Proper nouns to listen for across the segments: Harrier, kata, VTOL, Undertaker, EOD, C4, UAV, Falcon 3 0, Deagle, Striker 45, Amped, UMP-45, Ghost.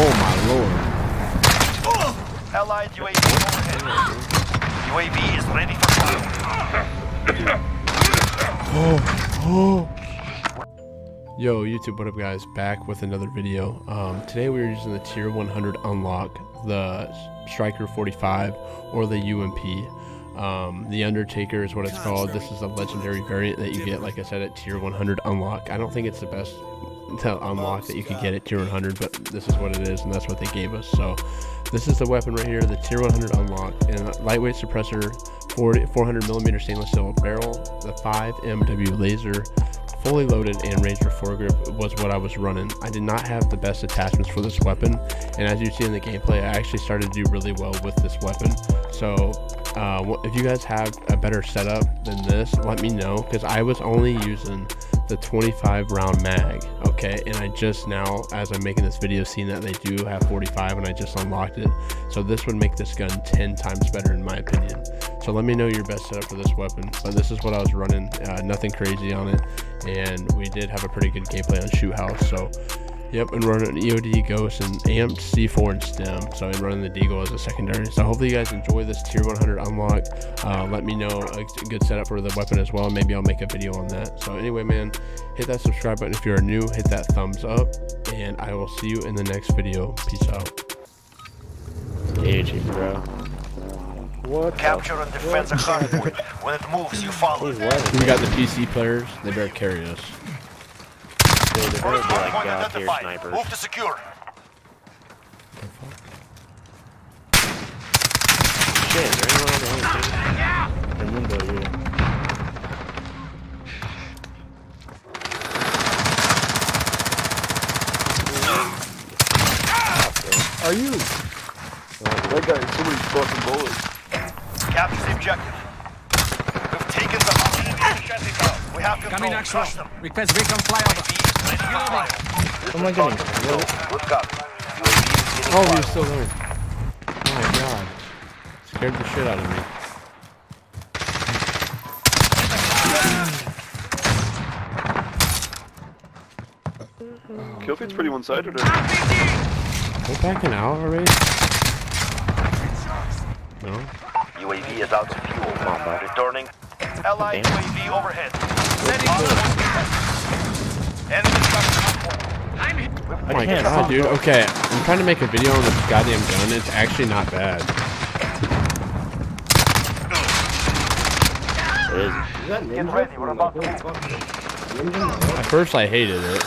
Oh my lord. Allied UAV overhead. UAV is ready for fire. Yo, YouTube, what up guys? Back with another video. Today we are using the tier 100 unlock, the Striker 45 or the UMP. The Undertaker is what it's called. This is a legendary variant that you get, like I said, at tier 100 unlock. I don't think it's the best to unlock that you could get at tier 100, but this is what it is, and that's what they gave us. So this is the weapon right here, the tier 100 unlock, and lightweight suppressor, 400mm stainless steel barrel, the 5MW laser, fully loaded, and Ranger foregrip was what I was running. I did not have the best attachments for this weapon, and as you see in the gameplay, I actually started to do really well with this weapon. So if you guys have a better setup than this, let me know, because I was only using the 25 round mag, okay, and I just now, as I'm making this video, seeing that they do have 45 and I just unlocked it, so this would make this gun 10 times better in my opinion. So let me know your best setup for this weapon, but this is what I was running, nothing crazy on it, and we did have a pretty good gameplay on Shoot House. So yep, and running an EOD, Ghost, and Amped, C4, and STEM. So I'm running the Deagle as a secondary. So hopefully you guys enjoy this tier 100 unlock. Let me know a good setup for the weapon as well. Maybe I'll make a video on that. So anyway, man, hit that subscribe button if you're new. Hit that thumbs up, and I will see you in the next video. Peace out. GG, bro. What? Capture and defense a hardpoint. When it moves, you follow. We got the PC players. They better carry us. They're gonna be like out here snipers. Move to secure. Shit, is there anyone on the window too? Yeah. The window here. Are you? That guy has so many fucking bullets. Capture the objective. We've taken the objective. We have control. Crush them. Request recon flyover. Oh my god. Oh, you're still there. Oh my god. Scared the shit out of me. Killfeed's pretty one-sided. We're backing out already? No? UAV is out to fuel. Returning. Allied UAV overhead. Oh my god, dude. Okay, I'm trying to make a video on this goddamn gun. It's actually not bad. It is. Get ready, we're about to move. At first, I hated it.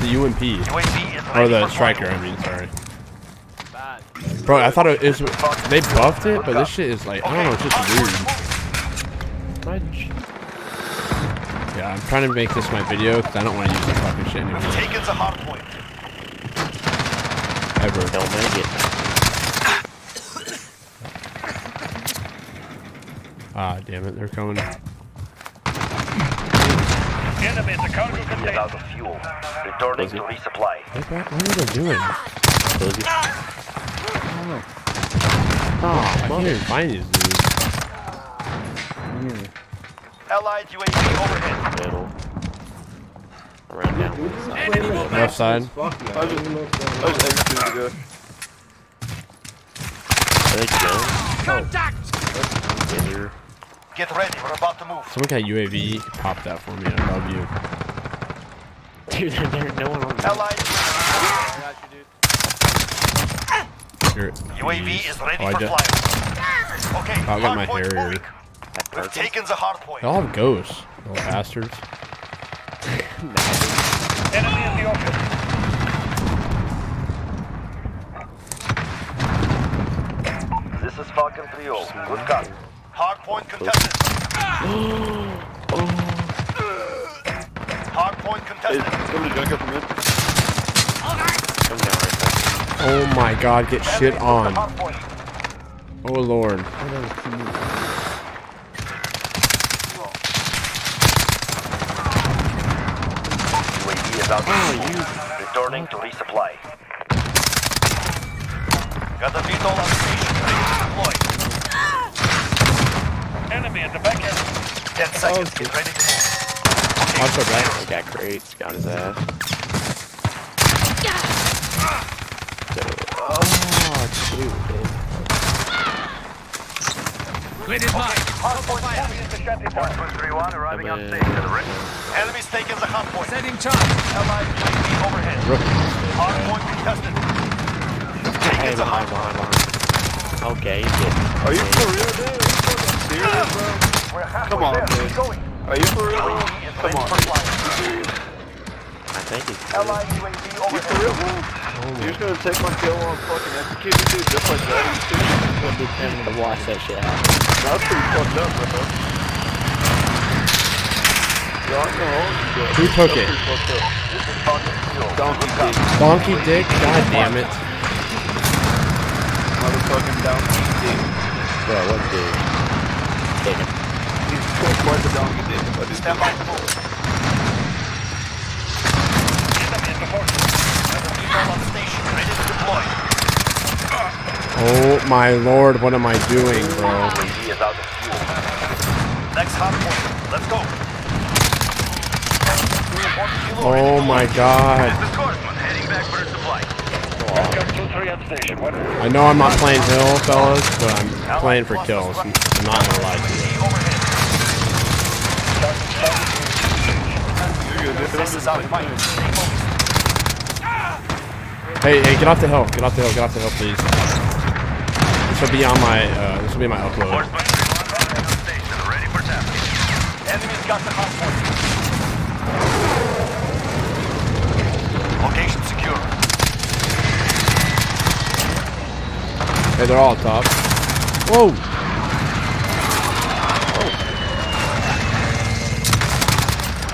The UMP. Or the Striker, I mean, sorry. Bro, I thought it is. They buffed it, but this shit is like, I don't know, it's just weird. Yeah, I'm trying to make this my video because I don't want to use the fucking shit anymore. Take it to hard point. Ever. Don't make it. Ah, damn it, they're coming. Enemy at the cargo container. Without the fuel. Returning to resupply. What are they doing? Oh, I can't even find these dudes. Yeah. Allied UAV overhead. Middle. Around now. Left side. Contact! Get ready, we're about to move. Someone got UAV popped out for me, I love you. Dude, there's no one on the Allied UAV is ready for flight. Okay, I got my Harrier. We've taken the hard point. They all have ghosts, little bastards. Enemy in the open. This is Falcon 3 0. Good cut. Hard point contested. Hard point contested. Oh my god, get shit on. Oh lord. Returning to resupply. Got the VTOL on station, ready to deploy. Enemy at the back end. 10 seconds, get ready to move. Watch our back. He got great, got his ass. Enemies taking the hard point. Setting charge. Allied UAV overhead. Hard point contested. Taking the hard point. Okay, he's good. Are you for real, dude? Serious, bro? Come on, dude. Are you for real? Come on. I think he's good. Allied UAV overhead. You for real, bro? You're just gonna take my kill on fucking executing, dude, just like that. I'm gonna be to watch that shit happen. That's pretty fucked up, bro. Who took it? Donkey dick? God damn it. Motherfucking donkey dick. Bro, what dick? Take him. He's took by the donkey dick. But he's down by the board. Oh my lord, what am I doing, bro? Next hot point. Let's go. Oh my god. I know I'm not playing hill, fellas, but I'm playing for kills. I'm not gonna lie to you. Hey, hey, get off the hill, get off the hill, get off the hill, please. This will be on my, this will be my upload. Enemies got the hot point. Location secure. Hey, they're all top. Whoa! Whoa.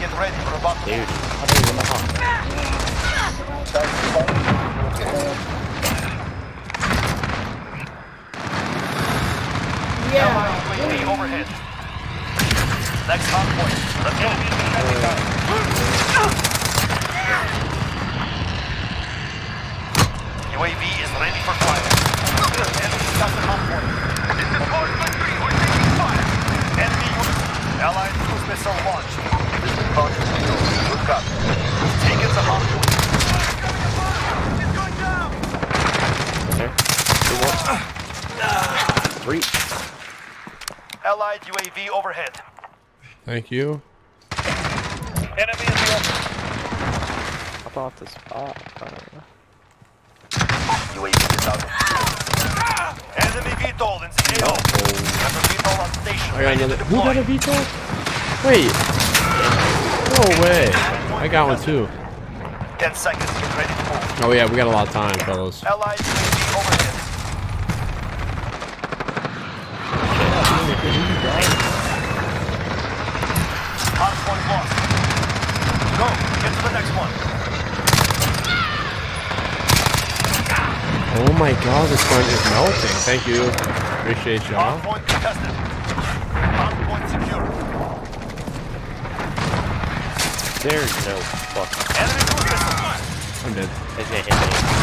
Get ready for a bomb. Dude, I don't even know how. Yeah. UAV overhead. Next hot point. Let's go. UAV is ready for fire. Enemy got the hot point. This is Falcon 3, we're taking fire. Enemy Allied cruise missile launched. This is Falcon 3 0. Good copy. Take it to hot point. It's going down. There. 2, 1, 3. Allied UAV overhead. Thank you. Enemy in the open. Up off the spot. I don't know. UAV is out. Enemy VTOL in C4. VTOL on station. I got another. Who got a VTOL? Wait. No way. I got one too. 10 seconds. Get ready to move. Oh yeah, we got a lot of time, fellas. Allied UAV overhead. Hardpoint lost. Go. Get to the next one. Oh my god, this one is melting. Thank you. Appreciate y'all. Hardpoint contested. Hardpoint secure. There's no fucking... Enemy cruise. I'm dead.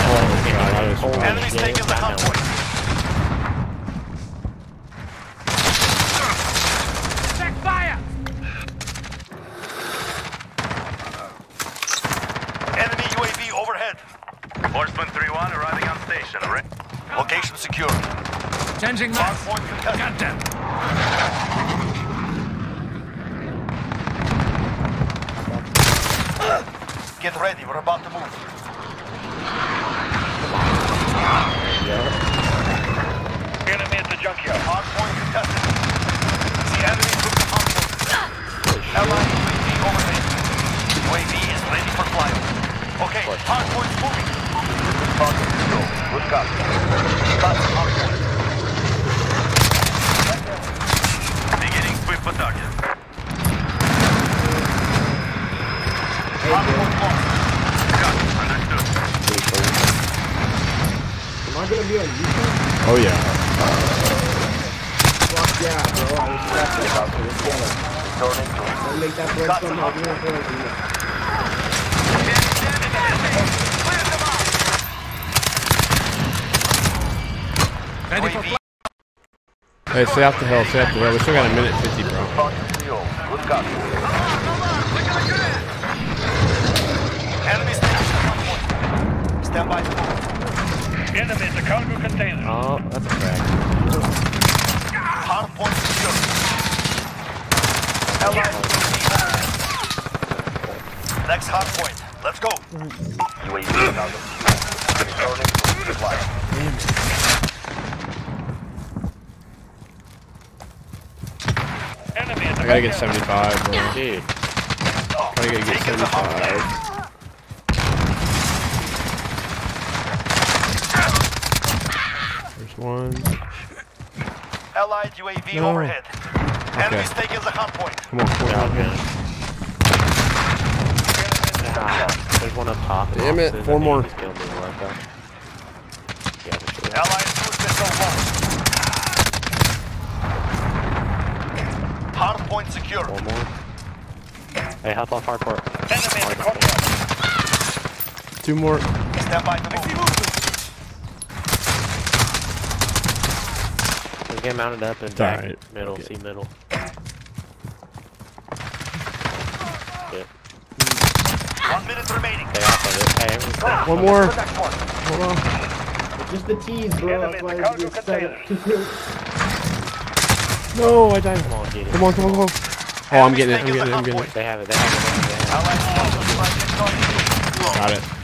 Oh god, I was wrong. Enemy's taking the hardpoint. Back fire! Enemy UAV overhead. Horseman 3-1 arriving. Location secure. Changing left. Goddamn. Get ready, we're about to move. Yeah. Enemy at the junkyard. Hardpoint contested. The enemy took the hardpoint. Allied UAV overhead. UAV is ready for flyover. Okay, hardpoint's moving. Good copy. Beginning swift attack. Am I gonna be on YouTube? Oh yeah. Fuck yeah, bro. I was stressed about this game. Don't make that break from my game. Hey, stay off the hill, stay off the hill. We still got a minute 50, bro. Enemy Down by spawn. Enemy is a cargo container. Oh, that's a crack. Hardpoint secured. Allied. Next hardpoint. Let's go. UAV is out of fuel. Returning to supply. I gotta get 75, bro. Dude. I gotta get 75. First one. Allied UAV overhead. Enemy's taking the hot point. Come on, there's one up top. Damn it, four more. Allied cruise missile lost. Hardpoint secure. One more. Hey, hop off hardpoint. Enemy in the courtyard. Two more. Stand by the move. We'll get mounted up and back. Right. Middle, okay. See middle. Yeah. 1 minute remaining. Stay off of it. Hey, one more. Hold on. Just the T's, bro. Enemy No, I died. Come on, get it. Come on. Oh, I'm getting it. They have it. Got it.